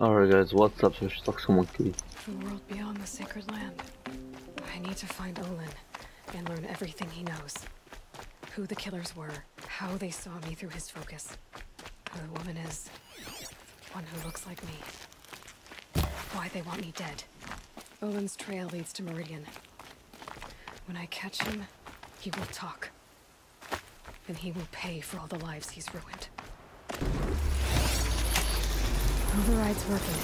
Alright guys, what's up? There's Toxic Monkey. The world beyond the sacred land. I need to find Olin and learn everything he knows. Who the killers were, how they saw me through his focus. Who the woman is, one who looks like me. Why they want me dead. Olin's trail leads to Meridian. When I catch him, he will talk. And he will pay for all the lives he's ruined. Override's working.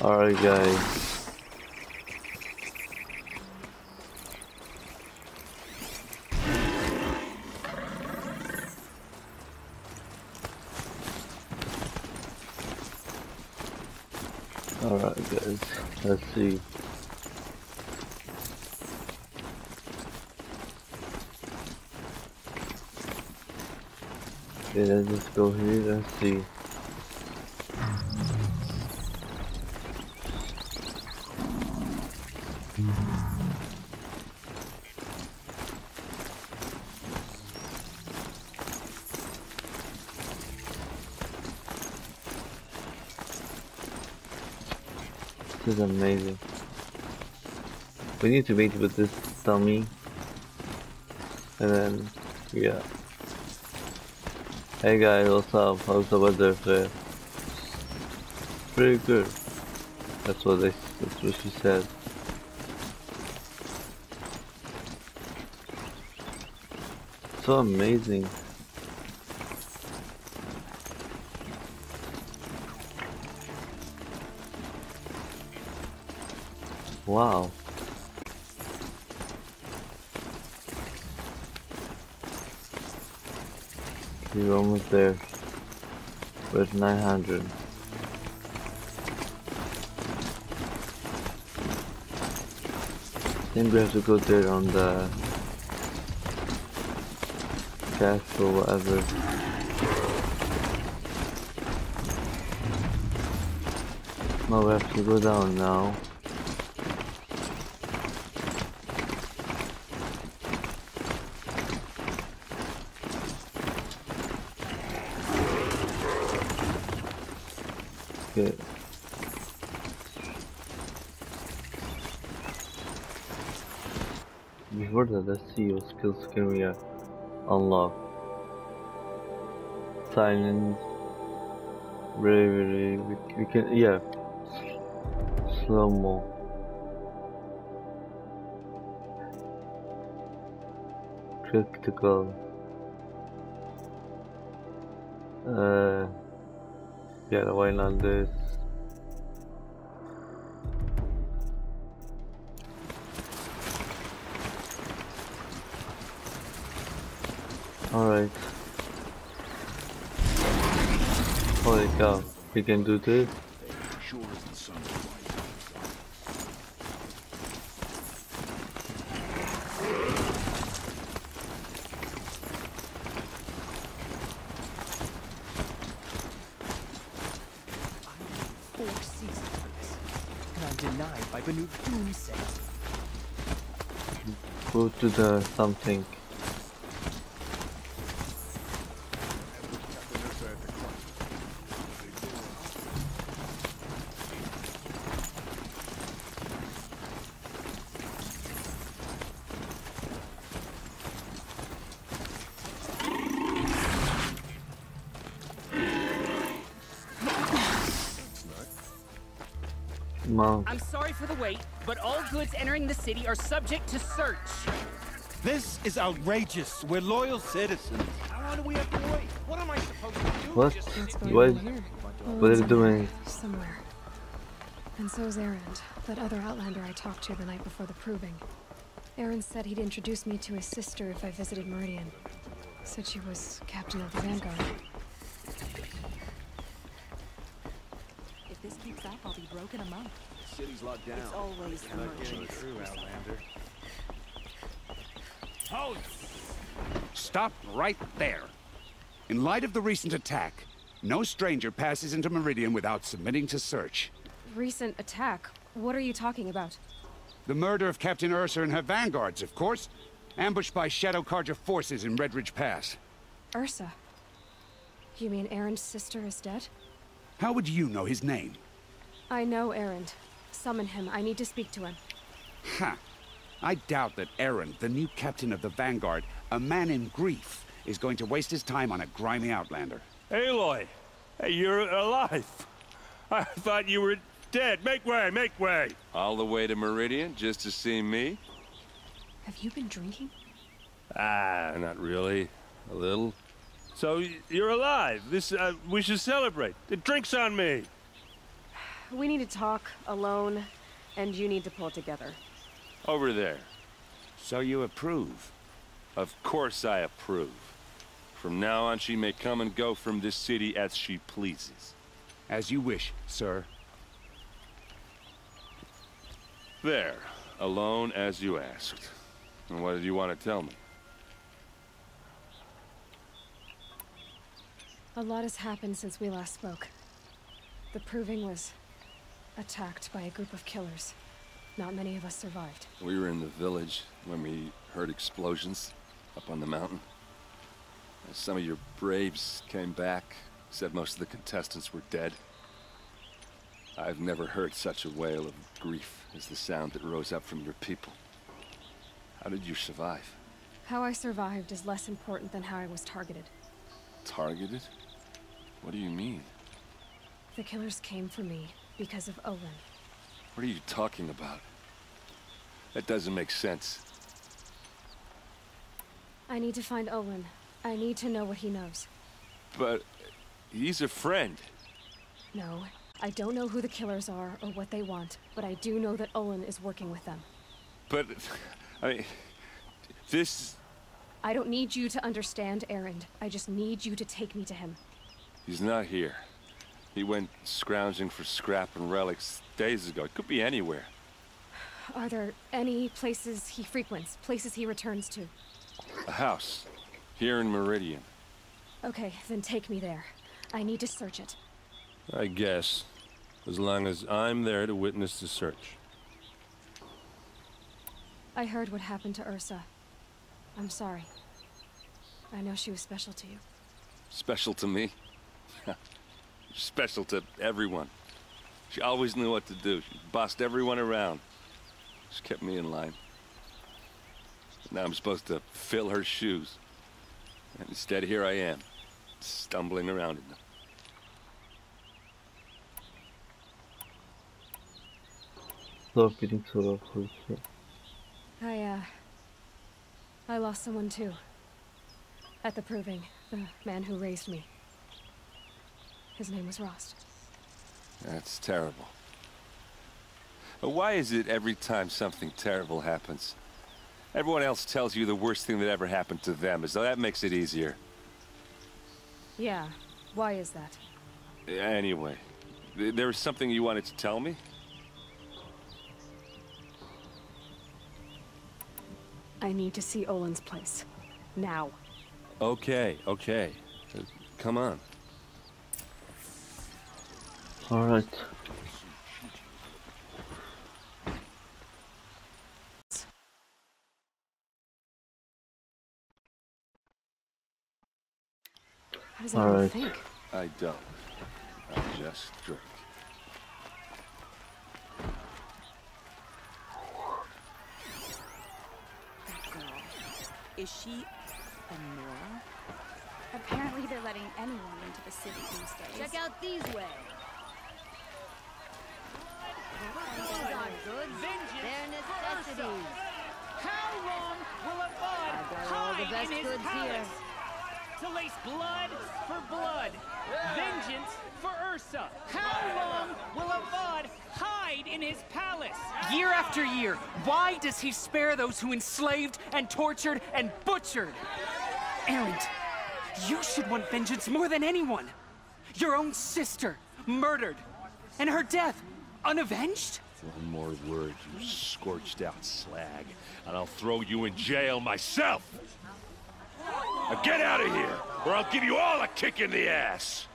Alright guys, let's see. Okay, let's just go here, let's see. This is amazing. We need to wait with this dummy, and then yeah. Hey guys, what's up? How's the weather there? Pretty good. That's what she said. So amazing. Wow. You're almost there. Where's 900? I think we have to go there on the castle or whatever. No, we have to go down now. Okay. Before that, let's see what skills can we unlock. Silence, bravery, we can, yeah, slow-mo. Critical. Yeah, why not this? Alright. Holy cow, we can do this? Go to the something. I'm sorry for the wait, but all goods entering the city are subject to search. This is outrageous. We're loyal citizens. How long do we have to wait? What am I supposed to do? What? What are you doing? Somewhere. And so's Erend, that other outlander I talked to the night before the proving. Erend said he'd introduce me to his sister if I visited Meridian. Said she was captain of the Vanguard. If this keeps up, I'll be broken a month. City's locked down. It's always the merchants. Hold! Stop right there. In light of the recent attack, no stranger passes into Meridian without submitting to search. Recent attack? What are you talking about? The murder of Captain Ursa and her vanguards, of course. Ambushed by Shadow Carja forces in Redridge Pass. Ursa? You mean Erend's sister is dead? How would you know his name? I know Erend. Summon him. I need to speak to him. Ha! Huh. I doubt that Erend, the new captain of the Vanguard, a man in grief, is going to waste his time on a grimy outlander. Aloy! Hey, you're alive! I thought you were dead. Make way, make way! All the way to Meridian just to see me? Have you been drinking? Ah, not really. A little. So you're alive. This we should celebrate. The drink's on me! We need to talk, alone, and you need to pull together. Over there. So you approve? Of course I approve. From now on, she may come and go from this city as she pleases. As you wish, sir. There. Alone as you asked. And what did you want to tell me? A lot has happened since we last spoke. The proving was attacked by a group of killers. Not many of us survived. We were in the village when we heard explosions up on the mountain. Some of your braves came back, said most of the contestants were dead. I've never heard such a wail of grief as the sound that rose up from your people. How did you survive? How I survived is less important than how I was targeted. Targeted? What do you mean? The killers came for me because of Olin. What are you talking about? That doesn't make sense. I need to find Olin. I need to know what he knows. But he's a friend. No, I don't know who the killers are or what they want, but I do know that Olin is working with them. But, I mean, this... I don't need you to understand Erend. I just need you to take me to him. He's not here. He went scrounging for scrap and relics days ago. It could be anywhere. Are there any places he frequents? Places he returns to? A house. Here in Meridian. Okay, then take me there. I need to search it. I guess. As long as I'm there to witness the search. I heard what happened to Ursa. I'm sorry. I know she was special to you. Special to me? Special to everyone. She always knew what to do. She bossed everyone around. She kept me in line. Now I'm supposed to fill her shoes. And instead, here I am, stumbling around in them. Love getting so lovely. I lost someone too. At the Proving, the man who raised me. His name was Rost. That's terrible. But why is it every time something terrible happens, everyone else tells you the worst thing that ever happened to them, as though that makes it easier? Yeah, why is that? Anyway, there was something you wanted to tell me? I need to see Olin's place. Now. Okay, okay. Come on. All right. How does anyone think? I don't. I just drink. That girl. Is she a Nora? Apparently they're letting anyone into the city these days. Check out these ways. These are goods. Their necessities. How long will Avad hide the best in his goods palace? Here. To lace blood for blood, vengeance for Ursa. How long will Avad hide in his palace? Year after year, why does he spare those who enslaved and tortured and butchered? Erend, you should want vengeance more than anyone. Your own sister, murdered, and her death, unavenged? One more word, you scorched out slag, and I'll throw you in jail myself! Now get out of here, or I'll give you all a kick in the ass!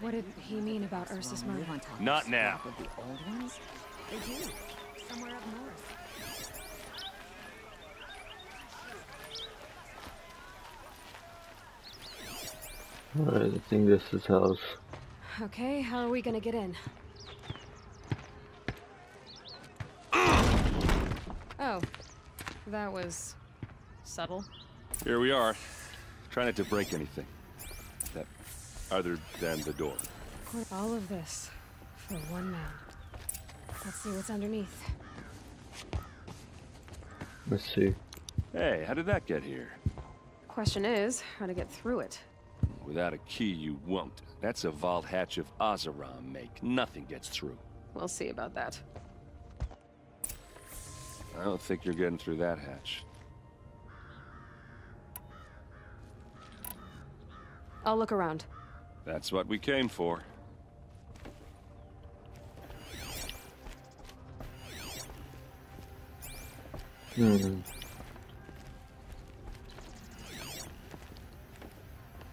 What did he mean about Ursa's murder? Not now. The old ones? They do. Somewhere up north. Alright, I think this is house. Okay, how are we gonna get in? Oh. That was... subtle. Here we are. Try not to break anything. That... other than the door. All of this... for one man. Let's see what's underneath. Let's see. Hey, how did that get here? Question is, how to get through it. Without a key, you won't. That's a vault hatch of Azaram make. Nothing gets through. We'll see about that. I don't think you're getting through that hatch. I'll look around. That's what we came for.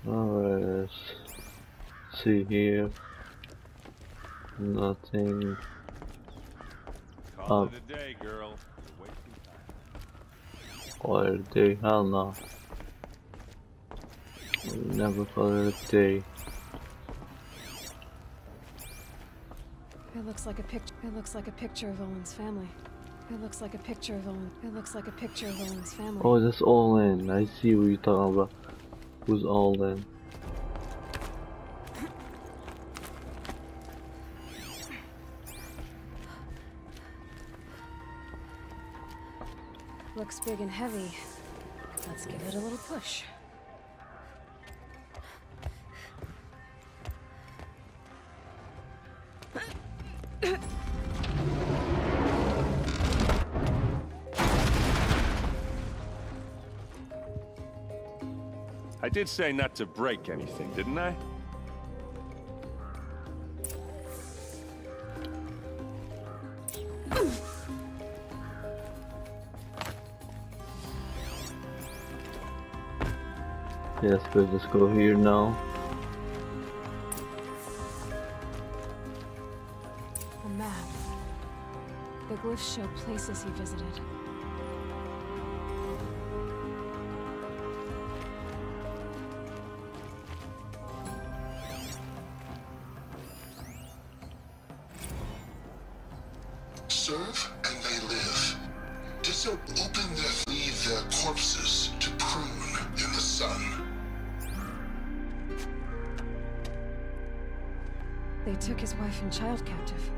Alright, let's see here. Nothing. Call it a day, girl. Or day, hell no. We'll never call it a day. It looks like a picture. It looks like a picture of Olin's family. It looks like a picture of Olin. It looks like a picture of Olin's family. Oh, that's Olin. I see what you're talking about. Who's Olin? Looks big and heavy. Let's give it a little push. I did say not to break anything, didn't I? Yes, we'll just go here now. A map. The glyphs show places he visited. Serve and they live. Disopen their leave their corpses to prune in the sun. They took his wife and child captive.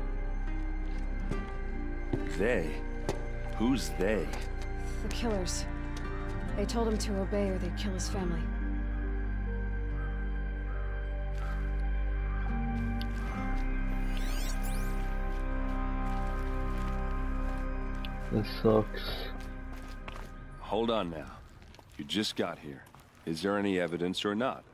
They? Who's they? The killers. They told him to obey or they'd kill his family. This sucks. Hold on now. You just got here. Is there any evidence or not?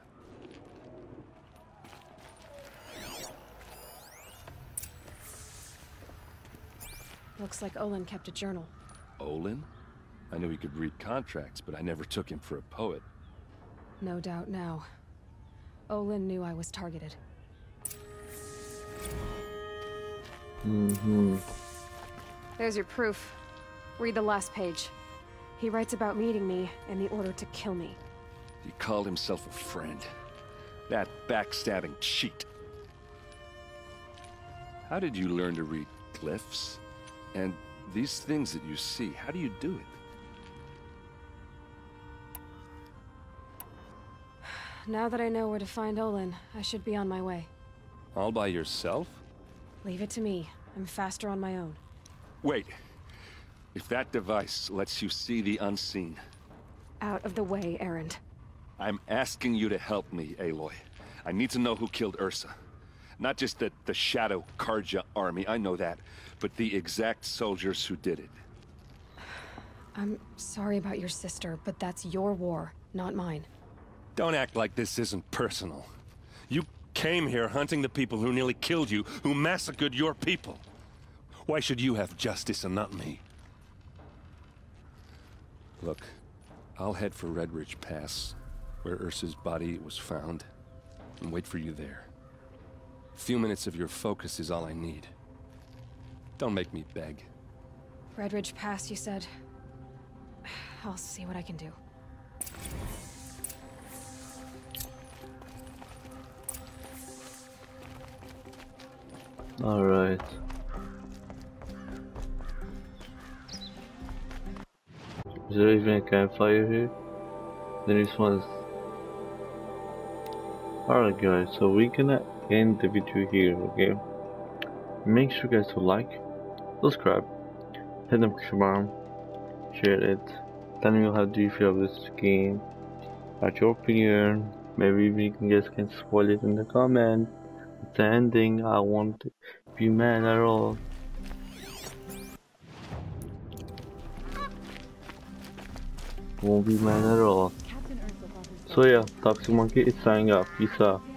Looks like Olin kept a journal. Olin? I knew he could read contracts, but I never took him for a poet. No doubt now. Olin knew I was targeted. Mm-hmm. There's your proof. Read the last page. He writes about meeting me and the order to kill me. He called himself a friend. That backstabbing cheat. How did you learn to read glyphs? And these things that you see, how do you do it? Now that I know where to find Olin, I should be on my way. All by yourself? Leave it to me. I'm faster on my own. Wait. If that device lets you see the unseen... Out of the way, Erend. I'm asking you to help me, Aloy. I need to know who killed Ursa. Not just the Shadow Carja army, I know that, but the exact soldiers who did it. I'm sorry about your sister, but that's your war, not mine. Don't act like this isn't personal. You came here hunting the people who nearly killed you, who massacred your people. Why should you have justice and not me? Look, I'll head for Redridge Pass, where Ursa's body was found, and wait for you there. A few minutes of your focus is all I need. Don't make me beg. Redridge Pass, you said. I'll see what I can do. All right. Is there even a campfire here? There is one. Alright guys, so we're gonna end the video here, okay? Make sure guys to like, subscribe, hit the subscribe button, share it, tell me how do you feel of this game, write your opinion, maybe you guys can spoil it in the comment. It's the ending, I won't be mad at all. Won't be mad at all. So yeah, Toxic Monkey is signing up, peace out.